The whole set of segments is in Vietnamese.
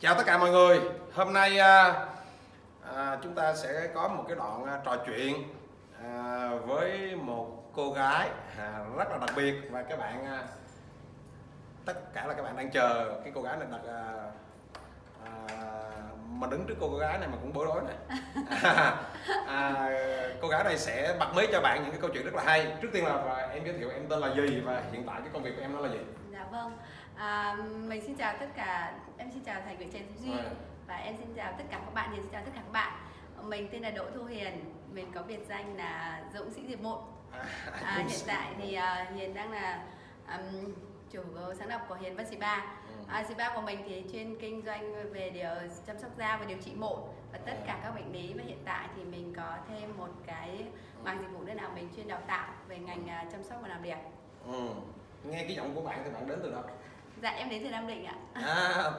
Chào tất cả mọi người. Hôm nay chúng ta sẽ có một cái đoạn trò chuyện với một cô gái rất là đặc biệt, và các bạn tất cả là các bạn đang chờ cái cô gái này mà đứng trước cô gái này mà cũng bối rối này. Cô gái này sẽ bật mí cho bạn những cái câu chuyện rất là hay. Trước tiên là em giới thiệu em tên là gì và hiện tại cái công việc của em nó là gì? Dạ vâng, mình xin chào tất cả, em xin chào thầy Nguyễn Thái Duy và em xin chào tất cả các bạn, xin chào tất cả các bạn. Mình tên là Đỗ Thu Hiền, mình có biệt danh là Dũng Sĩ Diệp Mộ. Hiện tại thì Hiền đang là chủ sáng lập của Hiền Văn Siba. Siba của mình thì chuyên kinh doanh về điều chăm sóc da và điều trị mụn và tất cả các bệnh lý, và hiện tại thì mình có thêm một cái mảng dịch vụ nữa là mình chuyên đào tạo về ngành chăm sóc và làm đẹp. Nghe cái giọng của bạn thì bạn đến từ đâu? Dạ em đến từ Nam Định ạ.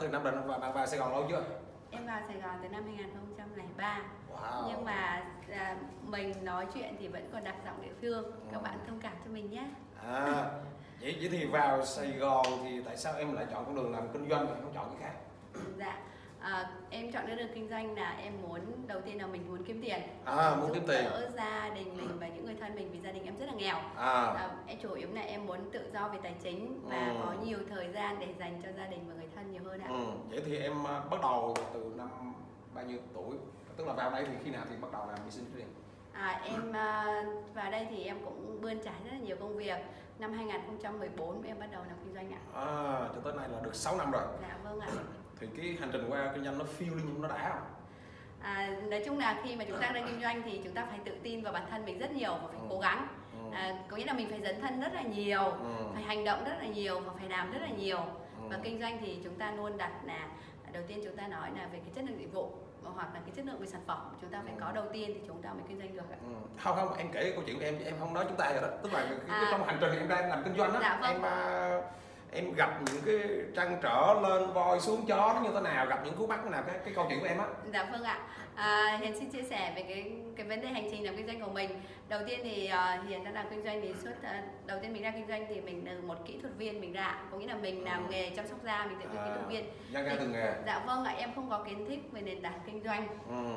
Từ Nam Định. Và bạn vào Sài Gòn lâu chưa? Em vào Sài Gòn từ năm 2003. Wow. Nhưng mà mình nói chuyện thì vẫn còn đặt giọng địa phương. Các bạn thông cảm cho mình nhé. Vậy thì vào Sài Gòn thì tại sao em lại chọn con đường làm kinh doanh mà không chọn cái khác? Dạ, em chọn cái đường kinh doanh là em muốn, đầu tiên là mình muốn kiếm tiền, muốn kiếm tiền đỡ gia đình mình và những người thân mình, vì gia đình em rất là nghèo. Em chủ yếu là em muốn tự do về tài chính và có nhiều thời gian để dành cho gia đình và người thân nhiều hơn ạ. Vậy thì em bắt đầu từ năm bao nhiêu tuổi, tức là vào đây thì khi nào thì bắt đầu làm business riêng? Em vào đây thì em cũng bươn trải rất là nhiều công việc. Năm 2014 em bắt đầu làm kinh doanh ạ. Cho tới nay là được 6 năm rồi. Dạ vâng ạ. Thì cái hành trình qua kinh doanh nó phiêu linh, nó đã không? Nói chung là khi mà chúng ta đang kinh doanh thì chúng ta phải tự tin vào bản thân mình rất nhiều và phải cố gắng. Có nghĩa là mình phải dấn thân rất là nhiều, phải hành động rất là nhiều và phải làm rất là nhiều. Và kinh doanh thì chúng ta luôn đặt là, đầu tiên chúng ta nói là về cái chất lượng dịch vụ hoặc là cái chất lượng về sản phẩm chúng ta phải có đầu tiên thì chúng ta mới kinh doanh được ạ. Không em kể câu chuyện của em chứ em không nói chúng ta rồi đó, tức là trong hành trình em đang làm kinh doanh đó. Dạ, vâng. Em gặp những cái trăn trở, lên voi xuống chó nó như thế nào, gặp những cú bắt nào, cái câu chuyện của em á. Dạ vâng ạ. Hiền xin chia sẻ về cái vấn đề hành trình làm kinh doanh của mình. Đầu tiên thì Hiền đã làm kinh doanh thì suốt đầu tiên mình ra kinh doanh thì mình từ một kỹ thuật viên mình ra, có nghĩa là mình làm nghề chăm sóc da, mình tự nhiên kỹ thuật viên. Ra từng nghề. Dạ vâng ạ, em không có kiến thức về nền tảng kinh doanh.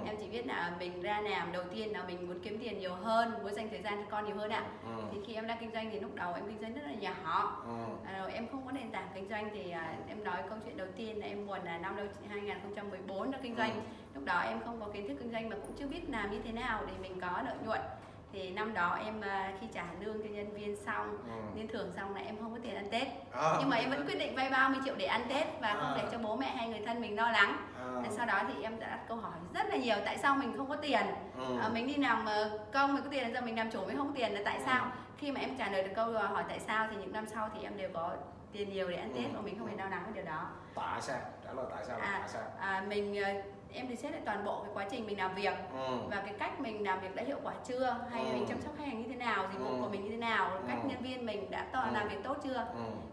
Em chỉ biết là mình ra làm, đầu tiên là mình muốn kiếm tiền nhiều hơn, muốn dành thời gian cho con nhiều hơn ạ. Thì khi em ra kinh doanh thì lúc đầu em kinh doanh rất là nhỏ. Em không có nền tảng kinh doanh thì em nói câu chuyện đầu tiên là em buồn là năm 2014 đã kinh doanh. Lúc đó em không có kiến thức kinh doanh mà cũng chưa biết làm như thế nào để mình có lợi nhuận. Thì năm đó em khi trả lương cho nhân viên xong, nhân thưởng xong là em không có tiền ăn Tết. Nhưng mà em vẫn quyết định vay 30 triệu để ăn Tết và không để cho bố mẹ hay người thân mình lo lắng. Sau đó thì em đã đặt câu hỏi rất là nhiều, tại sao mình không có tiền? Mình đi làm công mình có tiền, giờ mình làm chủ mình không có tiền là tại sao? Khi mà em trả lời được câu hỏi tại sao thì những năm sau thì em đều có tiền nhiều để ăn Tết và mình không hề lo lắng về điều đó. Tại sao? Trả lời tại sao? Em thì xét lại toàn bộ cái quá trình mình làm việc và cái cách mình làm việc đã hiệu quả chưa, hay mình chăm sóc khách hàng như thế nào, dịch vụ của mình như thế nào, cách nhân viên mình đã làm việc tốt chưa.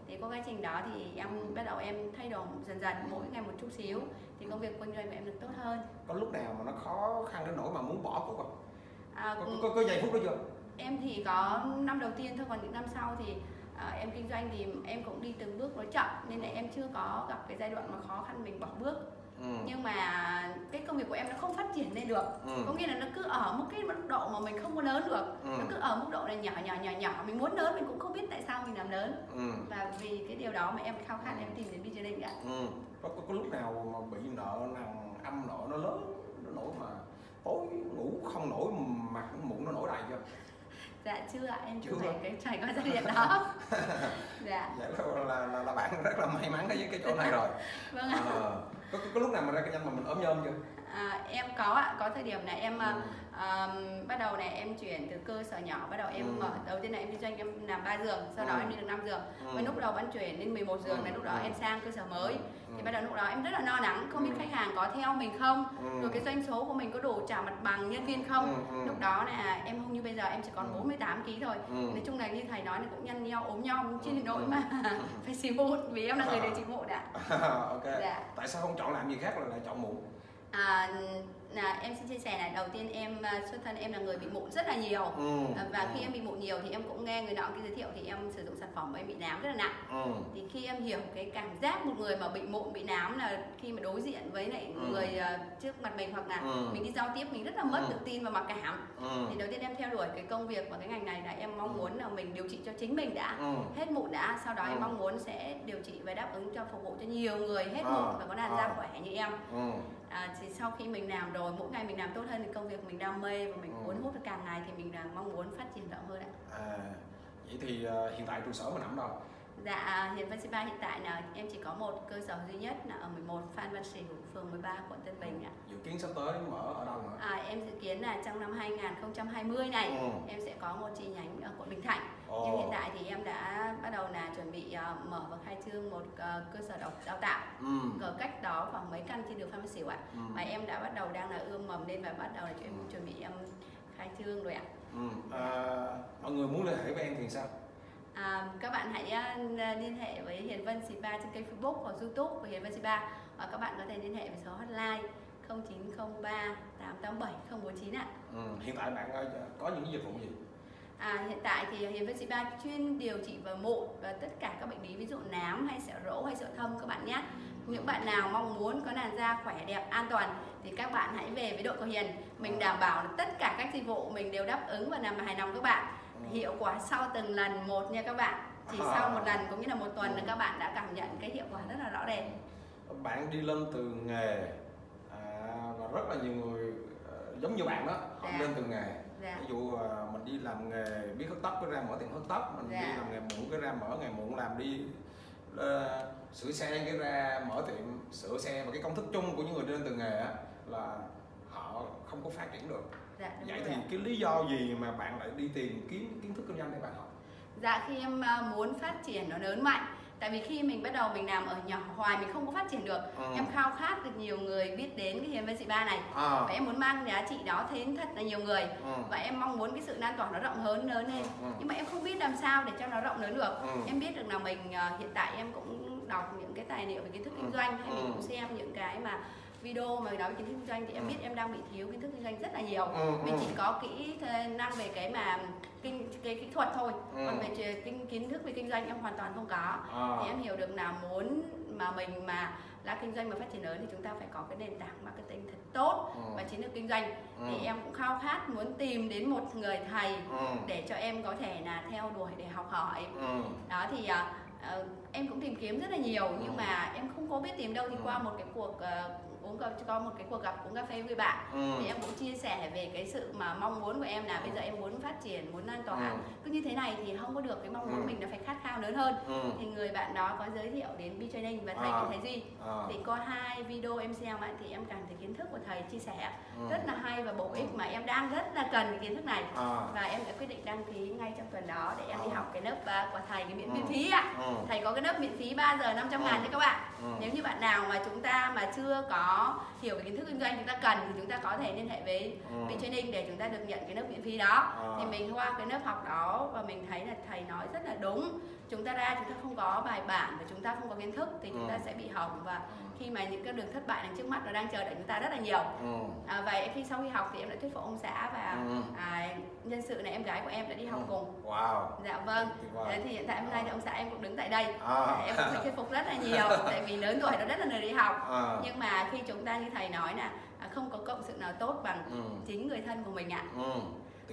Thì qua quá trình đó thì em bắt đầu em thay đổi dần dần, mỗi ngày một chút xíu thì công việc kinh doanh của em được tốt hơn. Có lúc nào mà nó khó khăn đến nỗi mà muốn bỏ cuộc không? Có giây phút đó chưa? Em thì có năm đầu tiên thôi, còn những năm sau thì em kinh doanh thì em cũng đi từng bước nó chậm nên là em chưa có gặp cái giai đoạn mà khó khăn mình bỏ bước. Nhưng mà cái công việc của em nó không phát triển lên được, có nghĩa là nó cứ ở một cái mức độ mà mình không có lớn được. Nó cứ ở mức độ là nhỏ, mình muốn lớn mình cũng không biết tại sao mình làm lớn. Và vì cái điều đó mà em khao khát em tìm đến BeTraining ạ. Có lúc nào mà bị nợ nào âm nợ nó lớn nó nổi mà tối ngủ không nổi, mặt mụn nó nổi đầy chưa? Dạ chưa ạ, em chưa phải trải qua giai đoạn đó. Dạ. Vậy là bạn rất là may mắn với cái chỗ này rồi. Vâng ạ. Có lúc nào mà ra kinh doanh mà mình ốm nhom chưa? Em có ạ, có thời điểm này em bắt đầu này em chuyển từ cơ sở nhỏ, bắt đầu em mở, đầu tiên là em kinh doanh em làm 3 giường, sau đó em đi được 5 giường. Và lúc đầu vẫn chuyển lên 11 giường, là lúc đó em sang cơ sở mới. Thì bắt đầu lúc đó em rất là lo lắng, không biết khách hàng có theo mình không, rồi cái doanh số của mình có đủ trả mặt bằng nhân viên không. Lúc đó là em không như bây giờ, em chỉ còn 48 kg thôi. Nói chung là như thầy nói là cũng nhăn nheo ốm nhom trên thì nỗi mà phải xì mụn, vì em là người điều trị mụn đã. Tại sao không chọn làm gì khác là lại chọn mụn? là em xin chia sẻ là đầu tiên em xuất thân em là người bị mụn rất là nhiều, và khi em bị mụn nhiều thì em cũng nghe người nọ cái giới thiệu thì em sử dụng sản phẩm và em bị nám rất là nặng. Thì khi em hiểu cái cảm giác một người mà bị mụn bị nám là khi mà đối diện với lại người trước mặt mình hoặc là mình đi giao tiếp mình rất là mất tự tin và mặc cảm. Thì đầu tiên em theo đuổi cái công việc và cái ngành này là em mong muốn là mình điều trị cho chính mình đã, hết mụn đã, sau đó em mong muốn sẽ điều trị và đáp ứng cho phục vụ cho nhiều người hết mụn và có làn da khỏe như em. Thì sau khi mình làm rồi, mỗi ngày mình làm tốt hơn thì công việc mình đam mê và mình cuốn hút được càng ngày thì mình đang mong muốn phát triển rộng hơn ạ. Vậy thì hiện tại trụ sở mình nằm đâu? Dạ, Hiền Văn Siba hiện tại là em chỉ có một cơ sở duy nhất là ở 11 Phan Văn Sửu, phường 13, quận Tân Bình ạ. Dự kiến sắp tới mở ở đâu ạ? Em dự kiến là trong năm 2020 này em sẽ có một chi nhánh ở quận Bình Thạnh. Nhưng hiện tại thì em đã bắt đầu là chuẩn bị mở và khai trương một cơ sở đào tạo ở cách đó khoảng mấy căn trên đường Phan Văn Sửu ạ. Mà em đã bắt đầu đang là ươm mầm lên và bắt đầu là chuẩn bị em khai trương rồi ạ. Mọi người muốn liên hệ với em thì sao? Các bạn hãy liên hệ với Hiền Văn Siba trên kênh Facebook hoặc YouTube của Hiền Văn Siba, hoặc các bạn có thể liên hệ với số hotline 0903 887 049 ạ. Hiện tại bạn có những dịch vụ gì? Hiện tại thì Hiền Văn Siba chuyên điều trị về mụn và tất cả các bệnh lý ví dụ nám hay sẹo rỗ hay sẹo thâm các bạn nhé. Những bạn nào mong muốn có làn da khỏe đẹp an toàn thì các bạn hãy về với đội của Hiền. Mình đảm bảo là tất cả các dịch vụ mình đều đáp ứng và làm hài lòng các bạn. Hiệu quả sau từng lần một nha các bạn. Chỉ sau một lần cũng như là một tuần các bạn đã cảm nhận cái hiệu quả rất là rõ rệt. Bạn đi lên từ nghề và rất là nhiều người giống như bạn đó, họ lên từ nghề. Ví dụ mình đi làm nghề biết hớt tóc cái ra mở tiệm hớt tóc, mình đi làm nghề mụn cái ra mở nghề mụn, làm đi sửa xe cái ra mở tiệm sửa xe. Và cái công thức chung của những người đi lên từ nghề á là họ không có phát triển được. Vậy thì cái lý do gì mà bạn lại đi tìm kiếm kiến thức kinh doanh để bạn học? Dạ, khi em muốn phát triển nó lớn mạnh. Tại vì khi mình bắt đầu mình làm ở nhỏ hoài mình không có phát triển được. Em khao khát được nhiều người biết đến cái Hiền Văn Siba này. Và em muốn mang giá trị đó đến thật là nhiều người. Và em mong muốn cái sự lan tỏa nó rộng hơn lớn lên. Nhưng mà em không biết làm sao để cho nó rộng lớn được. Em biết được là mình hiện tại em cũng đọc những cái tài liệu về kiến thức kinh doanh, hay mình cũng xem những cái mà video mà nói về kiến thức kinh doanh thì em biết em đang bị thiếu kiến thức kinh doanh rất là nhiều. Mình chỉ có kỹ năng về cái mà kỹ thuật thôi, còn về kiến thức về kinh doanh em hoàn toàn không có. Thì em hiểu được là muốn mà mình mà là kinh doanh mà phát triển lớn thì chúng ta phải có cái nền tảng marketing thật tốt và chiến lược kinh doanh. Thì em cũng khao khát muốn tìm đến một người thầy để cho em có thể là theo đuổi để học hỏi. Đó thì em cũng tìm kiếm rất là nhiều nhưng mà em không có biết tìm đâu. Thì qua một cái cuộc có một cái cuộc gặp uống cà phê với bạn thì em cũng chia sẻ về cái sự mà mong muốn của em là bây giờ em muốn phát triển, muốn lan tỏa cứ như thế này thì không có được, cái mong muốn mình nó phải khát khao lớn hơn. Thì người bạn đó có giới thiệu đến BeTraining và thầy Nguyễn Thái Duy. Thì có hai video em xem thì em cảm thấy kiến thức của thầy chia sẻ rất là hay và bổ ích mà em đang rất là cần cái kiến thức này. Và em đã quyết định đăng ký ngay trong tuần đó để em đi học cái lớp của thầy, cái miễn phí ạ. Thầy có cái lớp miễn phí 3 giờ 500 ngàn cho các bạn. Nếu như bạn nào mà chúng ta mà chưa có hiểu về kiến thức kinh doanh chúng ta cần thì chúng ta có thể liên hệ với BeTraining để chúng ta được nhận cái lớp miễn phí đó. Thì mình qua cái lớp học đó và mình thấy là thầy nói rất là đúng. Chúng ta ra chúng ta không có bài bản và chúng ta không có kiến thức thì chúng ta sẽ bị hỏng, và khi mà những cái đường thất bại đằng trước mắt nó đang chờ đợi chúng ta rất là nhiều. Vậy khi sau khi học thì em đã thuyết phục ông xã và nhân sự là em gái của em đã đi học cùng. Dạ vâng. Thì hiện tại hôm nay thì ông xã em cũng đứng tại đây. Em cũng phải thuyết phục rất là nhiều tại vì lớn tuổi nó rất là lười đi học. Nhưng mà khi chúng ta như thầy nói là không có cộng sự nào tốt bằng chính người thân của mình ạ.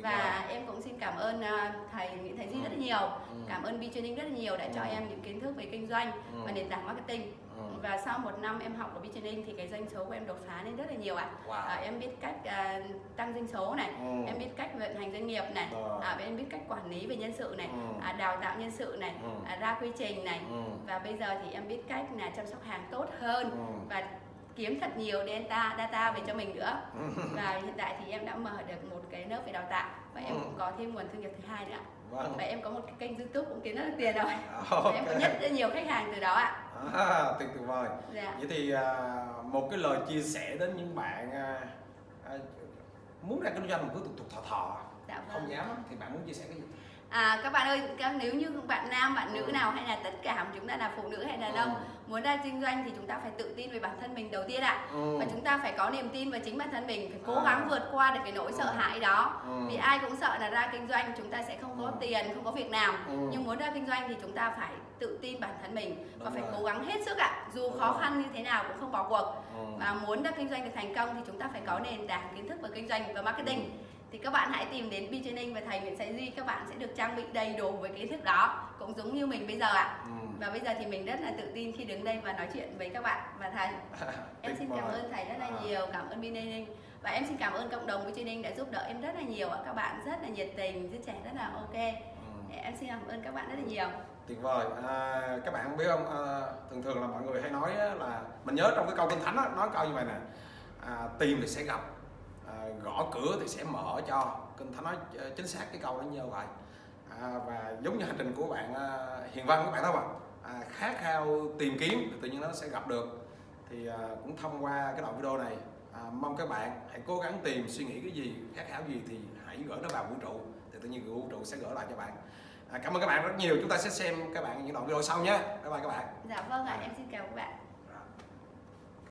Và em cũng xin cảm ơn thầy Nguyễn Thái Duy rất là nhiều, cảm ơn BeTraining rất là nhiều đã cho em những kiến thức về kinh doanh và nền tảng marketing. Và sau một năm em học ở BeTraining thì cái doanh số của em đột phá lên rất là nhiều ạ. Em biết cách tăng doanh số này, em biết cách vận hành doanh nghiệp này, em biết cách quản lý về nhân sự này, đào tạo nhân sự này, ra quy trình này. Và bây giờ thì em biết cách là chăm sóc hàng tốt hơn và kiếm thật nhiều data về cho mình nữa. Và hiện tại thì em đã mở được một cái lớp về đào tạo và em cũng có thêm nguồn thu nhập thứ hai nữa. Và em có một cái kênh YouTube cũng kiếm rất là tiền rồi. Và em có rất nhiều khách hàng từ đó ạ. Tuyệt vời. Vậy thì một cái lời chia sẻ đến những bạn muốn ra kinh doanh mà cứ tục thọ, không dám thì bạn muốn chia sẻ cái gì? Các bạn ơi, nếu như bạn nam, bạn nữ nào hay là tất cả chúng ta là phụ nữ hay là đông muốn ra kinh doanh thì chúng ta phải tự tin về bản thân mình đầu tiên ạ. Và chúng ta phải có niềm tin vào chính bản thân mình, phải cố gắng vượt qua được cái nỗi sợ hãi đó. Vì ai cũng sợ là ra kinh doanh chúng ta sẽ không có tiền, không có việc làm. Nhưng muốn ra kinh doanh thì chúng ta phải tự tin bản thân mình và phải cố gắng hết sức ạ. Dù khó khăn như thế nào cũng không bỏ cuộc. Và muốn ra kinh doanh được thành công thì chúng ta phải có nền tảng kiến thức về kinh doanh và marketing. Thì các bạn hãy tìm đến BeTraining và thầy Nguyễn Thái Duy, các bạn sẽ được trang bị đầy đủ với kiến thức đó, cũng giống như mình bây giờ ạ. Và bây giờ thì mình rất là tự tin khi đứng đây và nói chuyện với các bạn và thầy. Em xin cảm ơn thầy rất là nhiều, cảm ơn BeTraining và em xin cảm ơn cộng đồng BeTraining đã giúp đỡ em rất là nhiều ạ. Các bạn rất là nhiệt tình, giới trẻ rất là ok. Em xin cảm ơn các bạn rất là nhiều. Tuyệt vời. Các bạn biết không, thường thường là mọi người hay nói là mình nhớ trong cái câu Kinh Thánh đó, nói câu như vậy nè, tìm thì sẽ gặp, gõ cửa thì sẽ mở cho. Kinh Thánh nói chính xác cái câu đó như vậy. Và giống như hành trình của bạn Hiền Văn, các bạn thấy không ạ, khát khao tìm kiếm thì tự nhiên nó sẽ gặp được. Thì cũng thông qua cái đoạn video này, mong các bạn hãy cố gắng tìm, suy nghĩ cái gì, khát khao gì thì hãy gửi nó vào vũ trụ, thì tự nhiên vũ trụ sẽ gửi lại cho bạn. Cảm ơn các bạn rất nhiều, chúng ta sẽ xem các bạn những đoạn video sau nhé. Bye bye các bạn. Dạ vâng ạ, em xin chào các bạn.